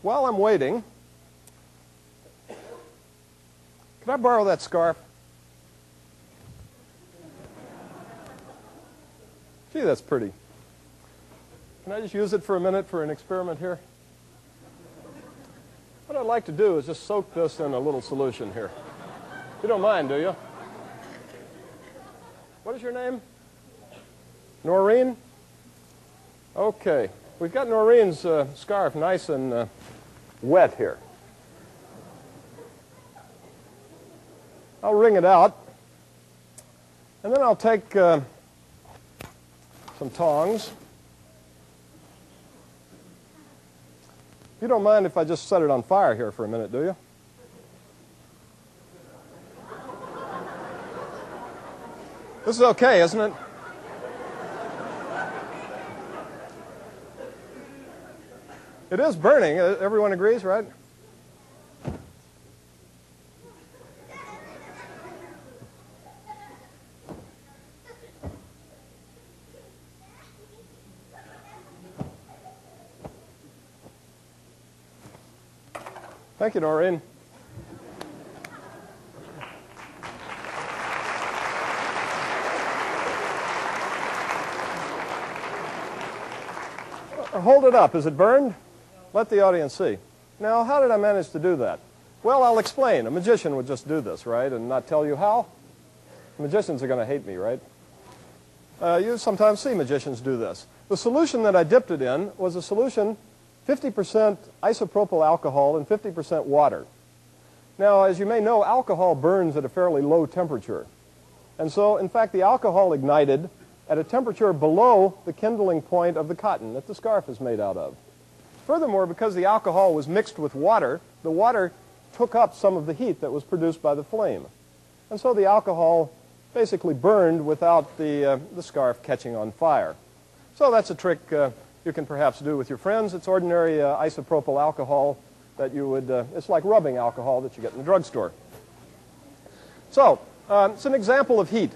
While I'm waiting, can I borrow that scarf? Gee, that's pretty. Can I just use it for a minute for an experiment here? What I'd like to do is just soak this in a little solution here. You don't mind, do you? What is your name? Noreen? Okay. We've got Noreen's scarf nice and wet here. I'll wring it out, and then I'll take some tongs. You don't mind if I just set it on fire here for a minute, do you? This is okay, isn't it? It is burning. Everyone agrees, right? Thank you, Noreen. Hold it up. Is it burned? Let the audience see. Now, how did I manage to do that? Well, I'll explain. A magician would just do this, right, and not tell you how? Magicians are going to hate me, right? You sometimes see magicians do this. The solution that I dipped it in was a solution 50% isopropyl alcohol and 50% water. Now, as you may know, alcohol burns at a fairly low temperature. And so, in fact, the alcohol ignited at a temperature below the kindling point of the cotton that the scarf is made out of. Furthermore, because the alcohol was mixed with water, the water took up some of the heat that was produced by the flame. And so the alcohol basically burned without the scarf catching on fire. So that's a trick you can perhaps do with your friends. It's ordinary isopropyl alcohol that you would, it's like rubbing alcohol that you get in the drugstore. So, it's an example of heat.